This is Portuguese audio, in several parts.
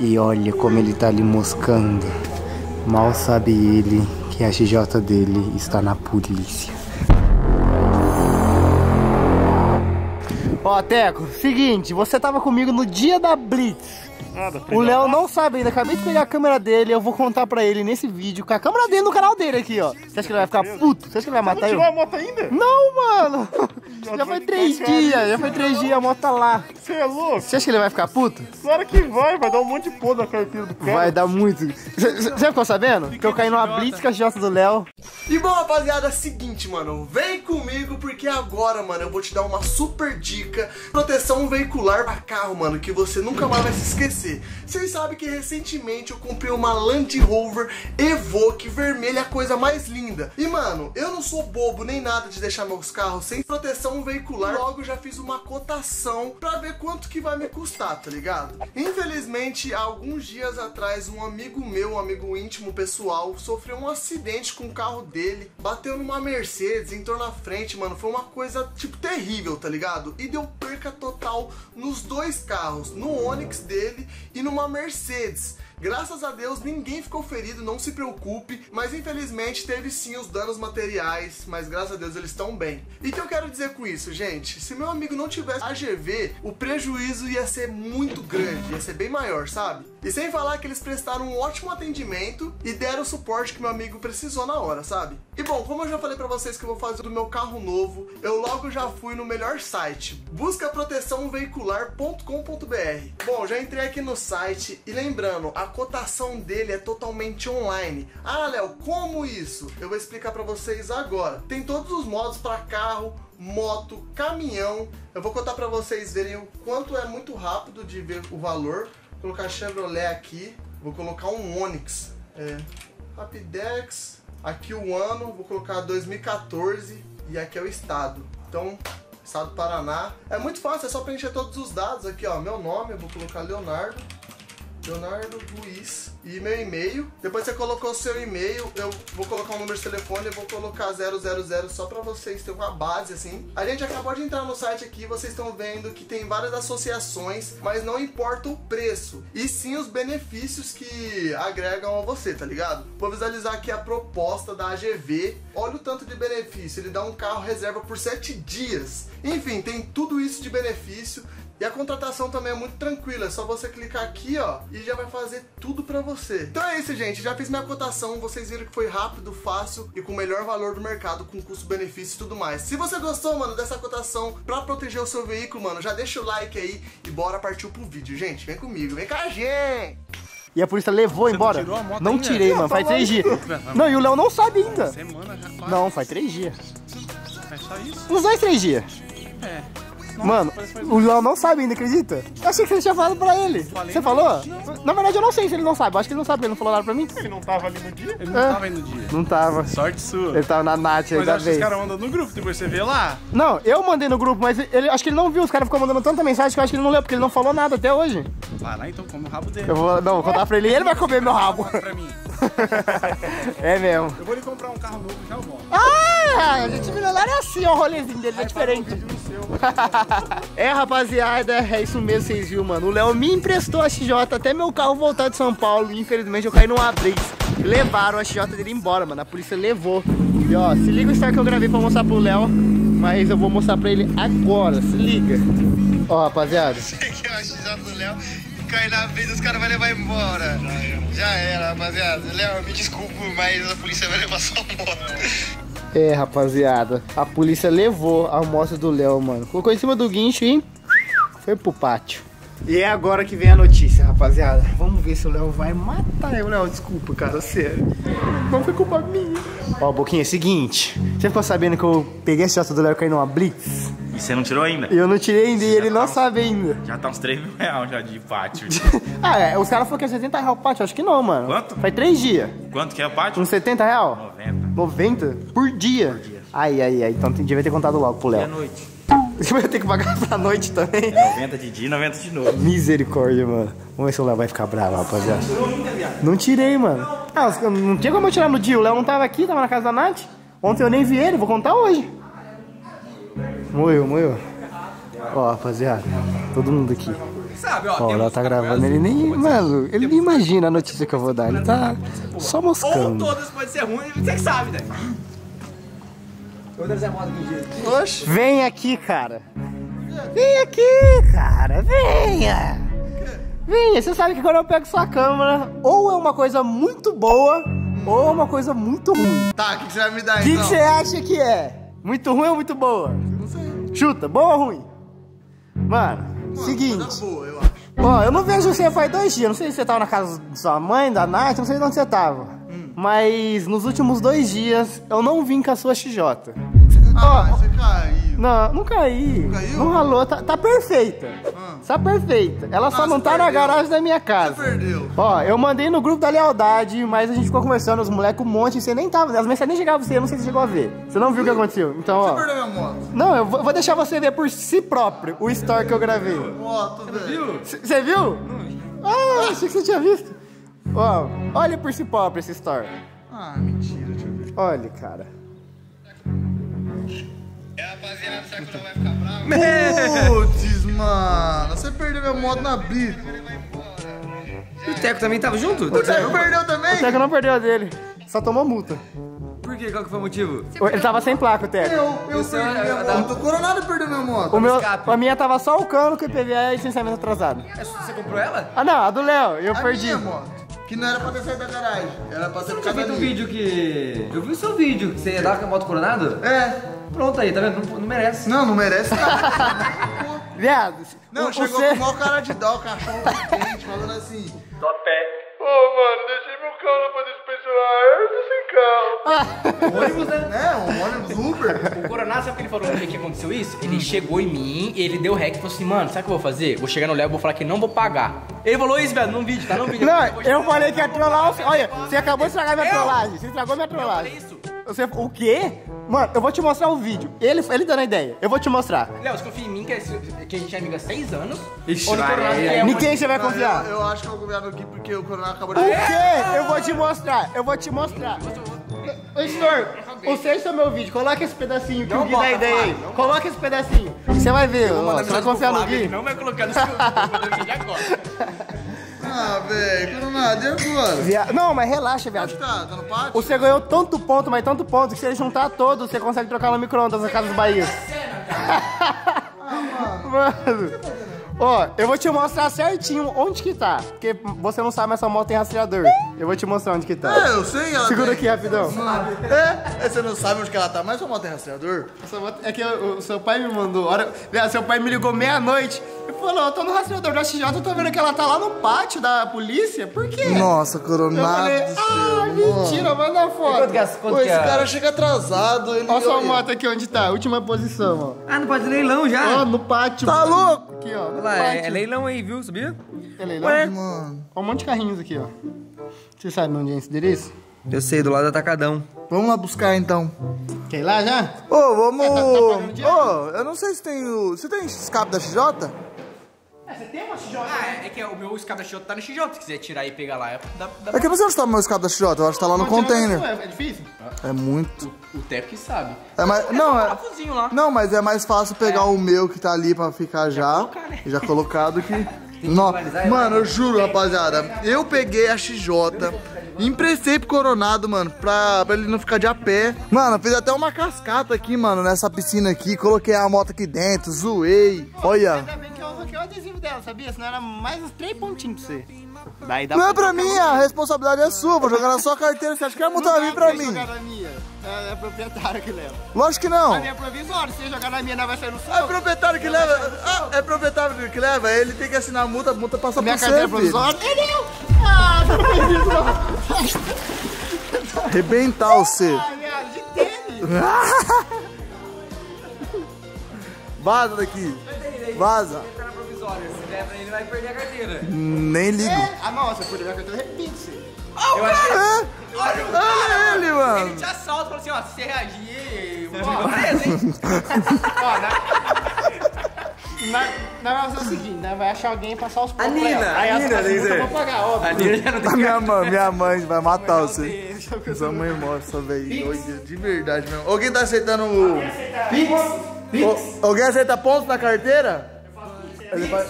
E olha como ele tá ali moscando. Mal sabe ele que a XJ dele está na polícia. Ó, Teco, seguinte, você tava comigo no dia da Blitz. O Léo não sabe ainda, acabei de pegar a câmera dele, eu vou contar pra ele nesse vídeo, com a câmera dele no canal dele aqui, ó. Você acha que ele vai ficar puto? Você acha que ele vai matar eu? Você não tirou a moto ainda? Não, mano! Já foi três dias, a moto tá lá. Você é louco? Você acha que ele vai ficar puto? Claro que vai dar um monte de pô na carteira do cara. Vai dar muito. Você ficou sabendo? Que eu caí numa Blitz com a Jota do Léo. E bom, rapaziada, é o seguinte, mano, vem comigo porque agora, mano, eu vou te dar uma super dica, proteção veicular pra carro, mano, que você nunca mais vai se esquecer. Vocês sabem que recentemente eu comprei uma Land Rover Evoque vermelha, a coisa mais linda. E mano, eu não sou bobo nem nada de deixar meus carros sem proteção veicular. Logo já fiz uma cotação pra ver quanto que vai me custar, tá ligado? Infelizmente, há alguns dias atrás, um amigo meu, um amigo íntimo pessoal, sofreu um acidente com o carro dele, bateu numa Mercedes, entrou na frente, mano, foi uma coisa tipo terrível, tá ligado? E deu perca total nos dois carros, no Onix dele e numa Mercedes. Graças a Deus ninguém ficou ferido, não se preocupe, mas infelizmente teve sim os danos materiais, mas graças a Deus eles estão bem. E o que eu quero dizer com isso, gente? Se meu amigo não tivesse AGV, o prejuízo ia ser muito grande, ia ser bem maior, sabe? E sem falar que eles prestaram um ótimo atendimento e deram o suporte que meu amigo precisou na hora, sabe? E bom, como eu já falei pra vocês que eu vou fazer do meu carro novo, eu logo já fui no melhor site, BuscaProteçãoVeicular.com.br. Bom, já entrei aqui no site e lembrando, a cotação dele é totalmente online. Ah, Léo, como isso? Eu vou explicar pra vocês agora. Tem todos os modos pra carro, moto, caminhão. Eu vou contar pra vocês verem o quanto é muito rápido de ver o valor. Vou colocar Chevrolet aqui, vou colocar um Onix, Rapidex, aqui o ano, vou colocar 2014 e aqui é o estado. Então, estado do Paraná. É muito fácil, é só preencher todos os dados aqui, ó. Meu nome, eu vou colocar Leonardo Luiz e meu e-mail. Depois você colocou o seu e-mail, eu vou colocar o número de telefone, eu vou colocar 000 só pra vocês terem uma base assim. A gente acabou de entrar no site aqui, vocês estão vendo que tem várias associações, mas não importa o preço, e sim os benefícios que agregam a você, tá ligado? Vou visualizar aqui a proposta da AGV, olha o tanto de benefício, ele dá um carro reserva por 7 dias. Enfim, tem tudo isso de benefício. E a contratação também é muito tranquila, é só você clicar aqui, ó, e já vai fazer tudo pra você. Então é isso, gente, já fiz minha cotação, vocês viram que foi rápido, fácil e com o melhor valor do mercado, com custo-benefício e tudo mais. Se você gostou, mano, dessa cotação pra proteger o seu veículo, mano, já deixa o like aí e bora partir pro vídeo, gente. Vem comigo, vem com a gente! E a polícia levou embora? Não tirei, mano, faz 3 dias. Não, e o Léo não sabe ainda. Não, faz 3 dias. Faz só isso? Uns 2, 3 dias. É. Mano, o Léo não sabe ainda, acredita? Eu achei que você tinha falado pra ele. Você falou? Não. Na verdade eu não sei se ele não sabe, eu acho que ele não sabe, ele não falou nada pra mim. Ele não tava ali no dia? Ele não tava aí no dia. Não tava. Sorte sua. Ele tava na Nath aí da vez. Mas os caras mandam no grupo, depois você vê lá. Não, eu mandei no grupo, mas ele, acho que ele não viu, os caras ficam mandando tanta mensagem que eu acho que ele não leu, porque ele não falou nada até hoje. Vai lá então, come o rabo dele. Eu vou, não, vou contar pra ele e ele vai comer meu rabo. Pra mim. É mesmo. Eu vou lhe comprar um carro novo e já eu volto. Ah, a gente virou lá assim, ó, o rolezinho dele é diferente. É, rapaziada, é isso mesmo, vocês viram, mano. O Léo me emprestou a XJ até meu carro voltar de São Paulo. E infelizmente eu caí numa Blitz. Levaram a XJ dele embora, mano. A polícia levou. E ó, se liga o story que eu gravei pra mostrar pro Léo. Mas eu vou mostrar pra ele agora, se liga. Ó, rapaziada. Isso aqui é a XJ do Léo. Cair na vez, os caras vão levar embora. Já era, rapaziada. Léo, me desculpa, mas a polícia vai levar sua moto. É, rapaziada, a polícia levou a moto do Léo, mano. Colocou em cima do guincho e foi pro pátio. E é agora que vem a notícia, rapaziada. Vamos ver se o Léo vai matar eu. Léo, desculpa, cara, sério. Não foi culpa minha. Ó, Boquinha, é o seguinte. Você ficou sabendo que eu peguei a chota do Léo caindo numa Blitz? E você não tirou ainda? Eu não tirei ainda e ele não sabe ainda. Já tá uns 3 mil reais já de pátio. Ah, é, os caras falaram que é 70 reais o pátio, acho que não, mano. Quanto? Faz 3 dias. Quanto que é o pátio? Uns 70 reais? 90. 90? Por dia? Por dia. Ai, então devia ter contado logo pro Léo. Boa noite. Você vai ter que pagar pra noite também. É 90 de dia e 90 de novo. Misericórdia, mano. Vamos ver se o Léo vai ficar bravo, rapaziada. Não tirei, mano. Ah, não tinha como eu tirar no dia. O Léo não tava aqui, tava na casa da Nath. Ontem eu nem vi ele, vou contar hoje. Moeu. Ó, rapaziada, todo mundo aqui. sabe, ó. Ó, o Léo tá gravando, ele nem, mano, ele nem imagina a notícia que eu vou dar, ele tá só moscando. Ou todas podem ser ruins, você que sabe, né? Todas é moda do dia. Oxe. Vem aqui, cara. Vem aqui, cara, venha. Vinha, você sabe que quando eu pego sua câmera, ou é uma coisa muito boa, ou é uma coisa muito ruim. Tá, o que você vai me dar então? O que você acha que é? Muito ruim ou muito boa? Não sei. Chuta, bom ou ruim? Mano, seguinte. Boa, eu acho. Ó, eu não vejo você faz 2 dias, não sei se você tava na casa de sua mãe, da Nath, não sei de onde você tava. Mas nos últimos 2 dias, eu não vim com a sua XJ. Ah, ó, você caiu. Não, não caí. Não caiu? Não ralou, tá perfeita. Tá perfeita. Ela só não tá perdeu. Na garagem da minha casa. Você perdeu. Ó, eu mandei no grupo da lealdade, mas a gente ficou conversando, os moleques um monte, e você nem tava. As mensagens nem chegavam você, eu não sei se você chegou a ver. Você não viu o que aconteceu. Então, você ó. Você perdeu minha moto. Não, eu vou deixar você ver por si próprio o story que eu gravei. Moto, velho. Você viu? Não. Ah, achei que você tinha visto. Ó, olha por si próprio esse story. Ah, mentira, deixa eu ver. Olha, cara. É, rapaziada, será que não vai ficar bravo? Putz, mano, você perdeu minha moto na brita. E o Teco também tava junto? O Teco perdeu também? O Teco não perdeu a dele, só tomou multa. Por quê? Qual que foi o motivo? Ele tava sem placa, o Teco. Eu perdi minha moto, o Coronado perdeu minha moto. A minha tava só o cano com o IPVA e licenciamento atrasado. Você comprou ela? Ah não, a do Léo, eu perdi. A minha moto. Que não era pra ter saído da garagem, era pra ter ficado ali. Você tinha feito um vídeo que... Eu vi o seu vídeo, que você ia dar com a moto Coronado? É. Pronto aí, tá vendo? Não, não merece. Não, não merece nada. Viado. Não, chegou com o maior cara de dó, o cachorro quente, falando assim. Dó pé. Ô, mano, deixei meu carro na fazer especial. Eu tô sem carro. Ônibus, né? É, um ônibus Uber. O Coronado, sabe o que ele falou no dia que aconteceu isso? Ele chegou em mim, ele deu hack e falou assim, mano, sabe o que eu vou fazer? Vou chegar no Léo e vou falar que não vou pagar. Ele falou isso, velho, num vídeo, tá? Num vídeo. Não, eu falei que ia trollar. Olha, você acabou de estragar minha trollagem. Você estragou minha trollagem. Eu falei isso. Você, o quê? Mano, eu vou te mostrar o vídeo. Ele dando a ideia. Eu vou te mostrar. Léo, você confia em mim que a gente é amigo há 6 anos? Ixi, ou no Coronado é uma... Ninguém você vai confiar. Eu acho que eu vou confiar no Gui porque o Coronado acabou de... O quê? Eu vou te mostrar. Eu vou te mostrar. Ô, vocês são meu vídeo. Coloca esse pedacinho que o Gui dá a ideia aí. Coloca esse pedacinho. Você vai ver. Você vai confiar no Gui? Não vai colocar no seu vídeo de agora. Ah, velho, Coronado, e agora? Não, mas relaxa, viado. Tá no pátio? Você ganhou tanto ponto, mas tanto ponto, que se ele juntar todos, você consegue trocar no micro-ondas na casa do Bahia. Ah, mano. Mano. Ó, eu vou te mostrar certinho onde que tá. Porque você não sabe, mas essa moto tem rastreador. Eu vou te mostrar onde que tá. É, eu sei, ela segura aqui rapidão. Você não sabe onde que ela tá, mas sua moto tem rastreador? É que o seu pai me mandou. Viado, seu pai me ligou meia-noite. Falou, eu tô no rastreador da XJ, eu tô vendo que ela tá lá no pátio da polícia, por quê? Nossa, Coronado. Eu falei, mentira, manda a foto. Pô, esse cara chega atrasado. Olha sua moto aqui onde tá, última posição, ó. Ah, no pátio de leilão já? Ó, no pátio. Tá louco? Aqui, ó. Olha lá, é leilão aí, viu? Sabia? É leilão? Ué, mano. Ó, um monte de carrinhos aqui, ó. Você sabe onde é esse endereço? Eu sei, do lado do atacadão. Vamos lá buscar então. Quer ir lá já? Ô, vamos. Eu não sei se tem o. Você tem escape da XJ? Você tem uma XJ? Ah, é que o meu escape da XJ tá no XJ. Se quiser tirar e pegar lá, é que eu não sei onde tá o meu escape da XJ. Eu acho que tá lá no container. É difícil? É muito. O Teco que sabe. É mais, não, é, lá. Não, mas é mais fácil pegar o meu que tá ali pra ficar colocar, né? Já colocado que... Não. Mano, eu juro, rapaziada. Eu peguei a XJ, emprestei pro Coronado, mano, pra ele não ficar de a pé. Mano, eu fiz até uma cascata aqui, mano, nessa piscina aqui. Coloquei a moto aqui dentro, zoei. Olha. Ainda bem que eu uso aqui o adesivo dela, sabia? Senão era mais uns 3 pontinhos pra você. Daí dá não é pra mim, a responsabilidade é sua. Vou jogar na sua carteira. Você acha que é muito ali pra mim? É proprietário que leva. Lógico que não. A minha provisória, se você jogar na minha, não vai sair no sol. É proprietário que leva. Ah, é proprietário que leva. Ele tem que assinar a multa passa pra você. Minha carteira provisória. Ah, não fez isso não. Arrebentar você. Ah, viado, de tênis. Vaza daqui. Vaza. Se leva ele, vai perder a carteira. Nem ligo. Ah, não, se eu perder a carteira, repite-se. Oh, eu acho que... Olha o cara, ele, mano. Ele te assalta, fala assim, ó, se reagir... Ó, beleza, hein? Ó, nós vamos fazer o seguinte, nós vai achar alguém e passar os pontos. A Nina, eu vou pagar, óbvio. A Nina já não tem minha mãe vai matar você. Sua mãe morre, só veio. De verdade mesmo. Alguém tá aceitando o... Pix? Alguém aceita pontos na carteira? Ele vai...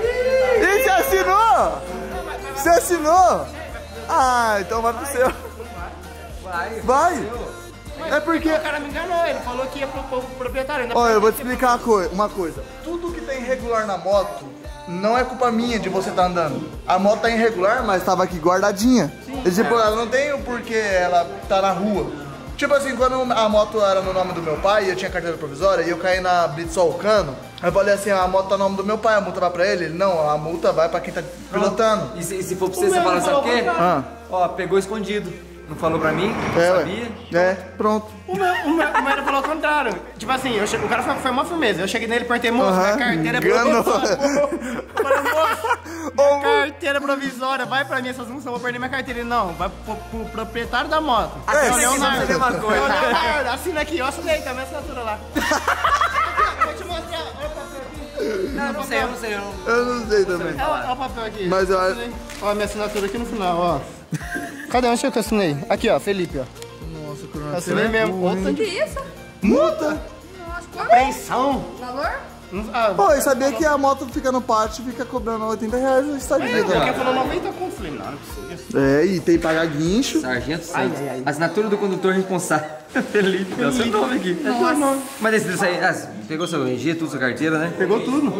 Ih, você assinou? Você assinou? Ah, então vai pro seu. Vai. É porque... O cara me enganou, ele falou que ia pro proprietário. Olha, eu vou te explicar uma coisa. Tudo que tá irregular na moto não é culpa minha de você tá andando. A moto tá irregular, mas tava aqui guardadinha. Sim, tipo, ela não tem o porquê ela tá na rua. Tipo assim, quando a moto era no nome do meu pai, eu tinha carteira provisória e eu caí na Blitz solcando, eu falei assim, a moto tá no nome do meu pai, a multa vai pra ele? Não, a multa vai pra quem tá pilotando. E se for pra você, você fala, sabe o quê? Ah. Ó, pegou escondido. Não falou pra mim? Não sabia? É, pronto. O meu falou o contrário. Tipo assim, o cara foi uma firmeza. Eu cheguei nele e perguntei, moço, minha carteira é provisória. Eu falei, moço, minha carteira provisória, vai pra mim, essas músicas, eu vou perder minha carteira. Ele, não, vai pro proprietário da moto. É, o Leonardo. Leonardo, assina aqui, eu assinei, tá minha assinatura lá. Vou te mostrar, olha o papel aqui. Eu não sei também. Olha o papel aqui. Mas eu assinei. Olha a minha assinatura aqui no final, ó. Cadê? Onde que eu assinei? Aqui, ó, Felipe, ó. Nossa, Coronado. Assinei mesmo. O que é isso? Multa! Nossa, apreensão! Valor? Pô, eu sabia que a moto fica no pátio e fica cobrando R$80 no estadio. Porque falou 90 com flame, não precisa. É, e tem que pagar guincho. Sargento Santos. Assinatura do condutor responsável. Felipe, dá seu nome aqui. Nossa. Mas esse aí, pegou seu RG, tudo, sua carteira, né? Pegou tudo.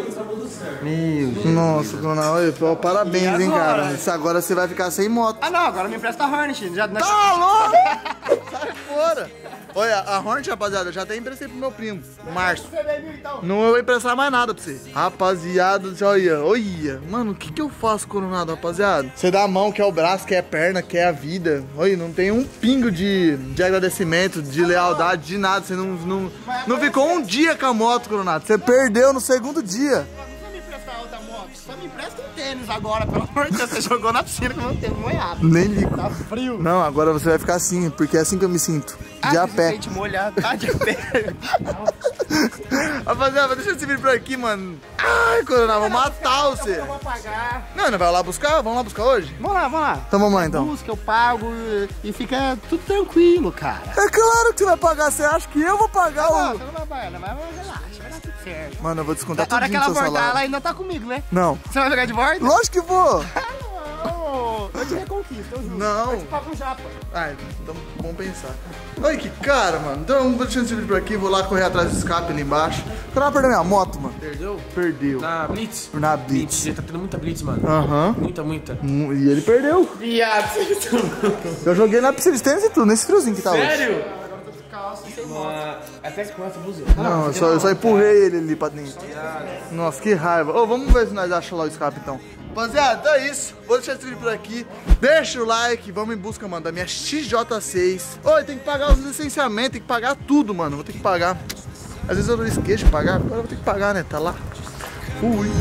Meu Deus. Nossa, Coronado, parabéns, hein, cara. Agora você vai ficar sem moto. Ah, não, agora me empresta a Hornet. Já... Tá louco? Sai fora. Olha, a Hornet, rapaziada, eu já até emprestei pro meu primo, Márcio. Não vou emprestar mais nada pra você. Rapaziada, olha. Mano, o que eu faço, Coronado, rapaziada? Você dá a mão, quer o braço, quer a perna, quer a vida. Olha, não tem um pingo de agradecimento, de lealdade, de nada. Você não ficou um dia com a moto, Coronado. Você perdeu no segundo dia. Só me empresta um tênis agora, pelo amor de Deus. Você jogou na piscina com o meu tênis molhado. Nem ligo. Tá frio. Não, agora você vai ficar assim, porque é assim que eu me sinto. De a pé. Molhado, tá de pé. Rapaziada, deixa esse vídeo por aqui, mano. Ai, Coronado, vou matar você. Não vai lá buscar? Vamos lá buscar hoje? Vamos lá. Então vamos lá, então. Busca, eu pago e fica tudo tranquilo, cara. É claro que você vai pagar. Você acha que eu vou pagar? Não, você não vai pagar, não, mas relaxa. Mano, eu vou descontar tudo no seu salário. Na hora que ela voltar, ela ainda tá comigo, né? Não. Você vai jogar de borda? Lógico que vou. Não, eu te reconquisto, eu juro. Não. Eu te pago japa. Ai, então bom pensar. Olha que cara, mano. Então, vou deixando esse vídeo por aqui, vou lá correr atrás do escape ali embaixo. Pra não perder minha moto, mano. Perdeu? Perdeu. Na Blitz? Na Blitz. Ele tá tendo muita Blitz, mano. Aham. Muita. E ele perdeu. E a piscina. Eu joguei na piscina de tênis e tudo, nesse friozinho que tá hoje. Sério? Até que começa a blusa. Não, eu só empurrei ele ali pra dentro. Nossa, que raiva. Ô, vamos ver se nós achamos lá o escape, então. Rapaziada, é isso. Vou deixar esse vídeo por aqui. Deixa o like, vamos em busca, mano, da minha XJ6. Oi, tem que pagar os licenciamentos, tem que pagar tudo, mano. Vou ter que pagar. Às vezes eu não esqueço de pagar, agora eu vou ter que pagar, né? Tá lá. Fui.